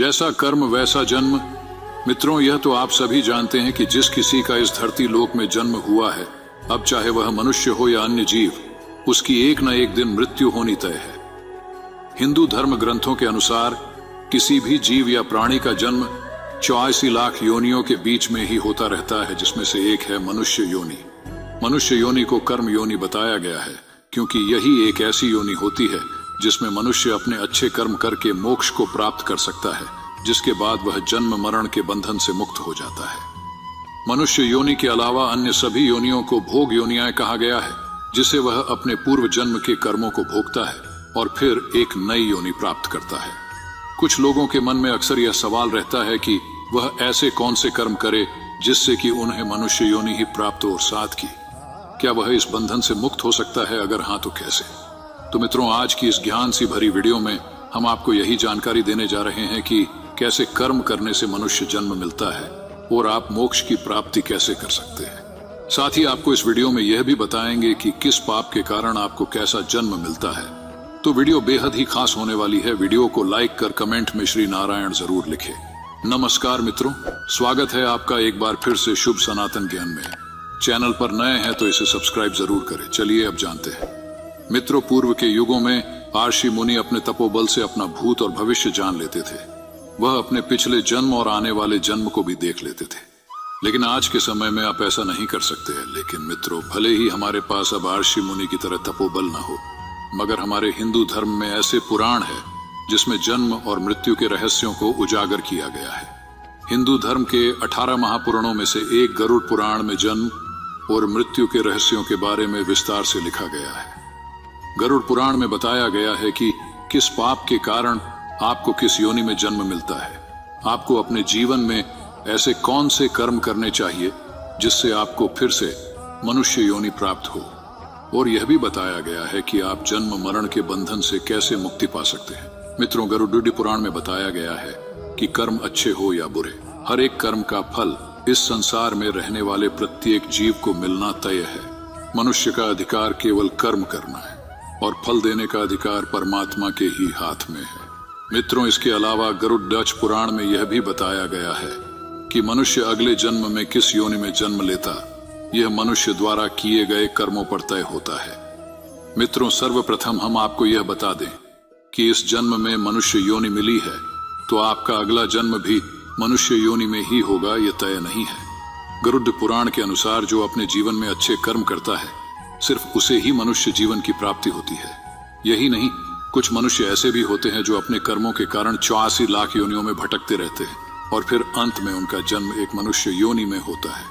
जैसा कर्म वैसा जन्म। मित्रों, यह तो आप सभी जानते हैं कि जिस किसी का इस धरती लोक में जन्म हुआ है, अब चाहे वह मनुष्य हो या अन्य जीव, उसकी एक न एक दिन मृत्यु होनी तय है। हिंदू धर्म ग्रंथों के अनुसार किसी भी जीव या प्राणी का जन्म 84 लाख योनियों के बीच में ही होता रहता है, जिसमें से एक है मनुष्य योनि। मनुष्य योनि को कर्म योनि बताया गया है, क्योंकि यही एक ऐसी योनि होती है जिसमें मनुष्य अपने अच्छे कर्म करके मोक्ष को प्राप्त कर सकता है, जिसके बाद वह जन्म मरण के बंधन से मुक्त हो जाता है। मनुष्य योनि के अलावा अन्य सभी योनियों को भोग योनियां कहा गया है, जिसे वह अपने पूर्व जन्म के कर्मों को भोगता है और फिर एक नई योनि प्राप्त करता है। कुछ लोगों के मन में अक्सर यह सवाल रहता है कि वह ऐसे कौन से कर्म करे जिससे कि उन्हें मनुष्य योनि ही प्राप्त और साथ की। क्या वह इस बंधन से मुक्त हो सकता है? अगर हाँ, तो कैसे? तो मित्रों, आज की इस ज्ञान सी भरी वीडियो में हम आपको यही जानकारी देने जा रहे हैं कि कैसे कर्म करने से मनुष्य जन्म मिलता है और आप मोक्ष की प्राप्ति कैसे कर सकते हैं। साथ ही आपको इस वीडियो में यह भी बताएंगे कि किस पाप के कारण आपको कैसा जन्म मिलता है। तो वीडियो बेहद ही खास होने वाली है। वीडियो को लाइक कर कमेंट में श्री नारायण जरूर लिखें। नमस्कार मित्रों, स्वागत है आपका एक बार फिर से शुभ सनातन ज्ञान में। चैनल पर नए हैं तो इसे सब्सक्राइब जरूर करें। चलिए अब जानते हैं। मित्रों, पूर्व के युगों में आर्षि मुनि अपने तपोबल से अपना भूत और भविष्य जान लेते थे। वह अपने पिछले जन्म और आने वाले जन्म को भी देख लेते थे, लेकिन आज के समय में आप ऐसा नहीं कर सकते हैं। लेकिन मित्रों, भले ही हमारे पास अब आर्षि मुनि की तरह तपोबल न हो, मगर हमारे हिंदू धर्म में ऐसे पुराण है जिसमें जन्म और मृत्यु के रहस्यों को उजागर किया गया है। हिंदू धर्म के 18 महापुराणों में से एक गरुड़ पुराण में जन्म और मृत्यु के रहस्यों के बारे में विस्तार से लिखा गया है। गरुड़ पुराण में बताया गया है कि किस पाप के कारण आपको किस योनि में जन्म मिलता है, आपको अपने जीवन में ऐसे कौन से कर्म करने चाहिए जिससे आपको फिर से मनुष्य योनि प्राप्त हो, और यह भी बताया गया है कि आप जन्म मरण के बंधन से कैसे मुक्ति पा सकते हैं। मित्रों, गरुड़ पुराण में बताया गया है कि कर्म अच्छे हो या बुरे, हर एक कर्म का फल इस संसार में रहने वाले प्रत्येक जीव को मिलना तय है। मनुष्य का अधिकार केवल कर्म करना है और फल देने का अधिकार परमात्मा के ही हाथ में है। मित्रों, इसके अलावा गरुड़ पुराण में यह भी बताया गया है कि मनुष्य अगले जन्म में किस योनि में जन्म लेता, यह मनुष्य द्वारा किए गए कर्मों पर तय होता है। मित्रों, सर्वप्रथम हम आपको यह बता दें कि इस जन्म में मनुष्य योनि मिली है तो आपका अगला जन्म भी मनुष्य योनि में ही होगा, यह तय नहीं है। गरुड़ पुराण के अनुसार जो अपने जीवन में अच्छे कर्म करता है, सिर्फ उसे ही मनुष्य जीवन की प्राप्ति होती है। यही नहीं, कुछ मनुष्य ऐसे भी होते हैं जो अपने कर्मों के कारण 84 लाख योनियों में भटकते रहते हैं और फिर अंत में उनका जन्म एक मनुष्य योनि में होता है।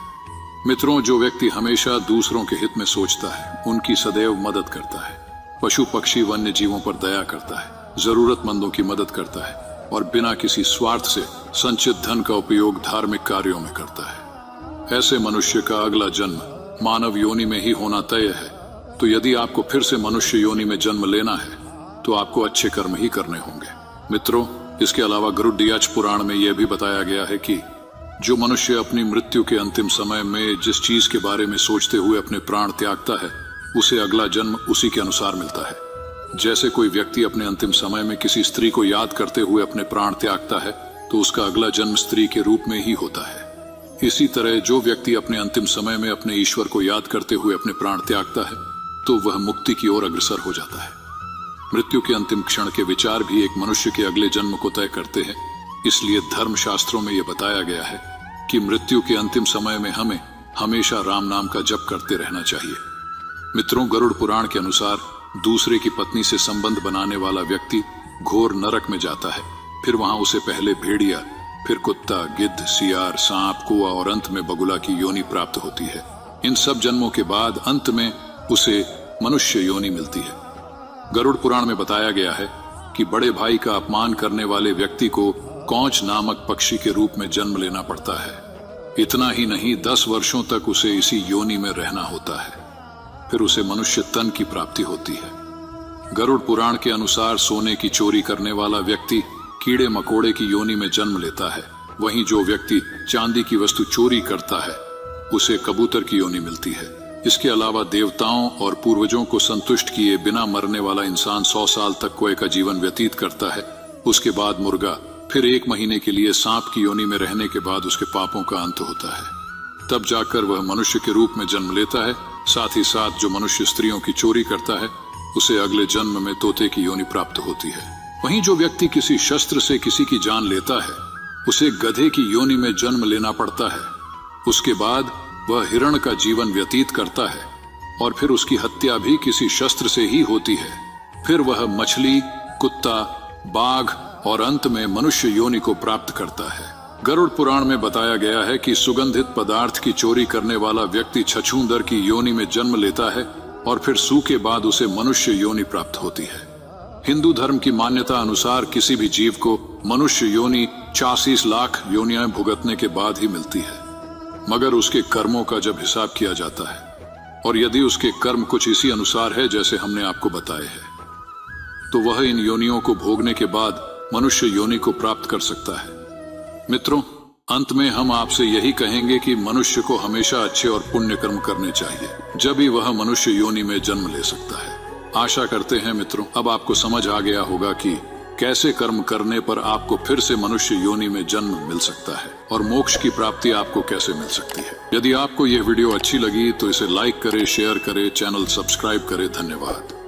मित्रों, जो व्यक्ति हमेशा दूसरों के हित में सोचता है, उनकी सदैव मदद करता है, पशु पक्षी वन्य जीवों पर दया करता है, जरूरतमंदों की मदद करता है और बिना किसी स्वार्थ से संचित धन का उपयोग धार्मिक कार्यों में करता है, ऐसे मनुष्य का अगला जन्म मानव योनि में ही होना तय है। तो यदि आपको फिर से मनुष्य योनि में जन्म लेना है तो आपको अच्छे कर्म ही करने होंगे। मित्रों, इसके अलावा गरुड़ पुराण में यह भी बताया गया है कि जो मनुष्य अपनी मृत्यु के अंतिम समय में जिस चीज के बारे में सोचते हुए अपने प्राण त्यागता है, उसे अगला जन्म उसी के अनुसार मिलता है। जैसे कोई व्यक्ति अपने अंतिम समय में किसी स्त्री को याद करते हुए अपने प्राण त्यागता है, तो उसका अगला जन्म स्त्री के रूप में ही होता है। इसी तरह जो व्यक्ति अपने अंतिम समय में अपने ईश्वर को याद करते हुए अपने प्राण त्यागता है, तो वह मुक्ति की ओर अग्रसर हो जाता है। मृत्यु के अंतिम क्षण के विचार भी एक मनुष्य के अगले जन्म को तय करते हैं। इसलिए धर्मशास्त्रों में यह बताया गया है कि मृत्यु के अंतिम समय में हमें हमेशा राम नाम का जप करते रहना चाहिए। मित्रों, गरुड़ पुराण के अनुसार दूसरे की पत्नी से संबंध बनाने वाला व्यक्ति घोर नरक में जाता है, फिर वहां उसे पहले भेड़िया, फिर कुत्ता, गिद्ध, सियार, सांप, कौआ और अंत में बगुला की योनि प्राप्त होती है। इन सब जन्मों के बाद अंत में उसे मनुष्य योनि मिलती है। गरुड़ पुराण में बताया गया है कि बड़े भाई का अपमान करने वाले व्यक्ति को कौंच नामक पक्षी के रूप में जन्म लेना पड़ता है। इतना ही नहीं, 10 वर्षों तक उसे इसी योनि में रहना होता है, फिर उसे मनुष्य तन की प्राप्ति होती है। गरुड़ पुराण के अनुसार सोने की चोरी करने वाला व्यक्ति कीड़े मकोड़े की योनि में जन्म लेता है, वहीं जो व्यक्ति चांदी की वस्तु चोरी करता है, उसे कबूतर की योनि मिलती है। इसके अलावा देवताओं और पूर्वजों को संतुष्ट किए बिना मरने वाला इंसान 100 साल तक कोए का जीवन व्यतीत करता है। उसके बाद मुर्गा फिर 1 महीने के लिए सांप की योनि में रहने के बाद उसके पापों का अंत होता है। तब जाकर वह मनुष्य के रूप में जन्म लेता है। साथ ही साथ जो मनुष्य स्त्रियों की चोरी करता है उसे अगले जन्म में तोते की योनि प्राप्त होती है। वहीं जो व्यक्ति किसी शस्त्र से किसी की जान लेता है उसे गधे की योनि में जन्म लेना पड़ता है। उसके बाद वह हिरण का जीवन व्यतीत करता है और फिर उसकी हत्या भी किसी शस्त्र से ही होती है। फिर वह मछली, कुत्ता, बाघ और अंत में मनुष्य योनि को प्राप्त करता है। गरुड़ पुराण में बताया गया है कि सुगंधित पदार्थ की चोरी करने वाला व्यक्ति छछूंदर की योनि में जन्म लेता है और फिर सूखे बाद उसे मनुष्य योनि प्राप्त होती है। हिंदू धर्म की मान्यता अनुसार किसी भी जीव को मनुष्य योनि 86 लाख योनियां भुगतने के बाद ही मिलती है, मगर उसके कर्मों का जब हिसाब किया जाता है और यदि उसके कर्म कुछ इसी अनुसार है जैसे हमने आपको बताए हैं, तो वह इन योनियों को भोगने के बाद मनुष्य योनि को प्राप्त कर सकता है। मित्रों, अंत में हम आपसे यही कहेंगे कि मनुष्य को हमेशा अच्छे और पुण्य कर्म करने चाहिए, जब ही वह मनुष्य योनि में जन्म ले सकता है। आशा करते हैं मित्रों अब आपको समझ आ गया होगा कि कैसे कर्म करने पर आपको फिर से मनुष्य योनि में जन्म मिल सकता है और मोक्ष की प्राप्ति आपको कैसे मिल सकती है। यदि आपको यह वीडियो अच्छी लगी तो इसे लाइक करे, शेयर करे, चैनल सब्सक्राइब करे। धन्यवाद।